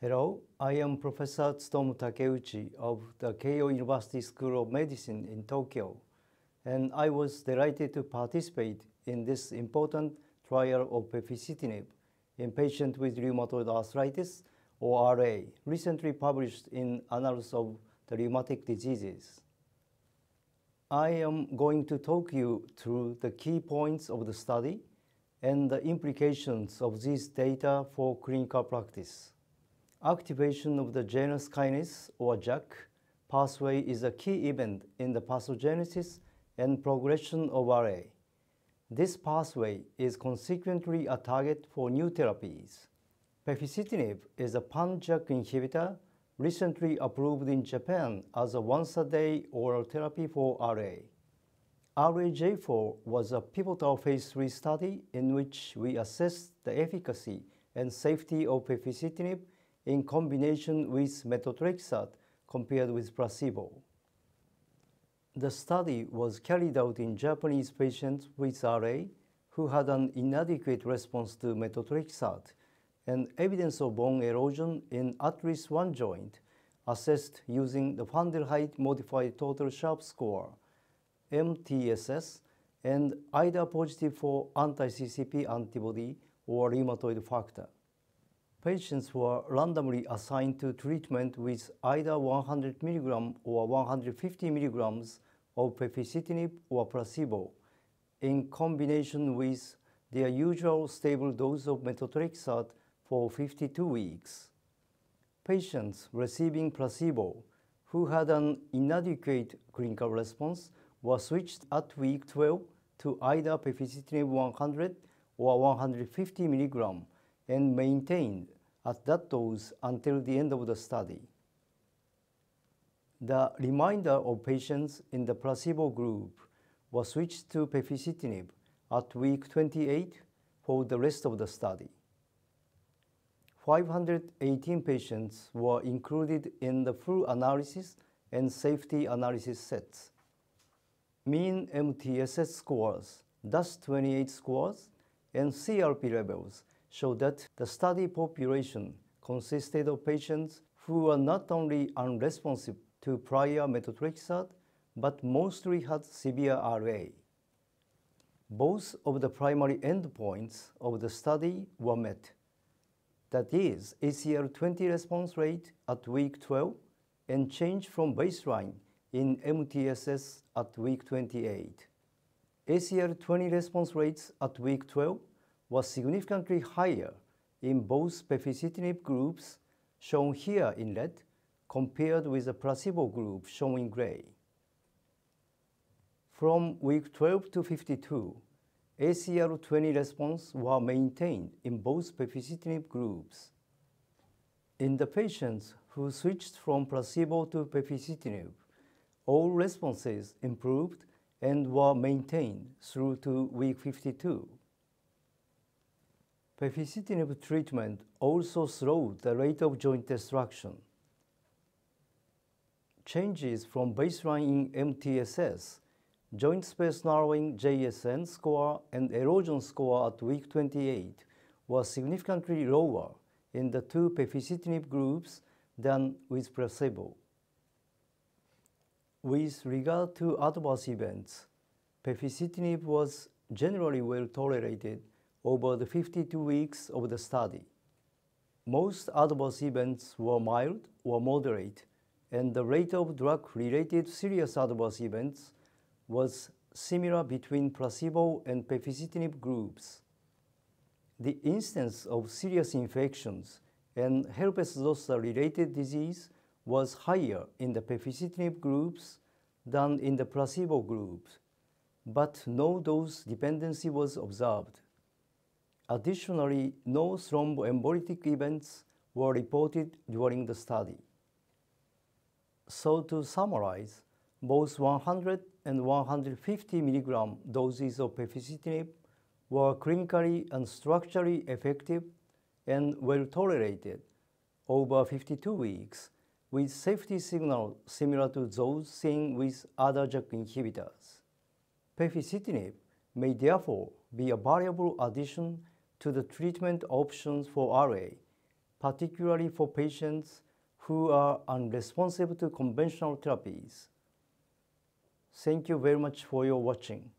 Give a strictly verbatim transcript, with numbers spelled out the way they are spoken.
Hello, I am Professor Tsutomu Takeuchi of the Keio University School of Medicine in Tokyo, and I was delighted to participate in this important trial of peficitinib in patients with rheumatoid arthritis, or R A, recently published in Annals of the Rheumatic Diseases. I am going to talk you through the key points of the study and the implications of these data for clinical practice. Activation of the Janus kinase, or JAK, pathway is a key event in the pathogenesis and progression of R A. This pathway is consequently a target for new therapies. Peficitinib is a pan-JAK inhibitor recently approved in Japan as a once-a-day oral therapy for R A. R A J four was a pivotal phase three study in which we assessed the efficacy and safety of peficitinib in combination with methotrexate compared with placebo. The study was carried out in Japanese patients with R A who had an inadequate response to methotrexate, and evidence of bone erosion in at least one joint assessed using the van der Heijde Modified Total Sharp Score, M T S S, and either positive for anti C C P antibody or rheumatoid factor. Patients were randomly assigned to treatment with either one hundred milligrams or one hundred fifty milligrams of peficitinib or placebo in combination with their usual stable dose of methotrexate for fifty-two weeks. Patients receiving placebo who had an inadequate clinical response were switched at week twelve to either peficitinib one hundred or one hundred fifty milligrams and maintained at that dose until the end of the study. The remainder of patients in the placebo group were switched to peficitinib at week twenty-eight for the rest of the study. five hundred eighteen patients were included in the full analysis and safety analysis sets. Mean M T S S scores, D A S twenty-eight scores, and C R P levels show that the study population consisted of patients who were not only unresponsive to prior methotrexate, but mostly had severe R A. Both of the primary endpoints of the study were met. That is, A C R twenty response rate at week twelve and change from baseline in M T S S at week twenty-eight. A C R twenty response rates at week twelve was significantly higher in both peficitinib groups, shown here in red, compared with the placebo group, shown in gray. From week twelve to fifty-two, A C R twenty response were maintained in both peficitinib groups. In the patients who switched from placebo to peficitinib, all responses improved and were maintained through to week fifty-two. Peficitinib treatment also slowed the rate of joint destruction. Changes from baseline in M T S S, joint space narrowing J S N score, and erosion score at week twenty-eight were significantly lower in the two peficitinib groups than with placebo. With regard to adverse events, peficitinib was generally well tolerated over the fifty-two weeks of the study. Most adverse events were mild or moderate, and the rate of drug-related serious adverse events was similar between placebo and peficitinib groups. The incidence of serious infections and herpes zoster-related disease was higher in the peficitinib groups than in the placebo groups, but no dose dependency was observed. Additionally, no thromboembolic events were reported during the study. So to summarize, both one hundred and one hundred fifty milligram doses of peficitinib were clinically and structurally effective and well tolerated over fifty-two weeks, with safety signals similar to those seen with other JAK inhibitors. Peficitinib may therefore be a valuable addition to the treatment options for R A particularly for patients who are unresponsive to conventional therapies. Thank you very much for your watching.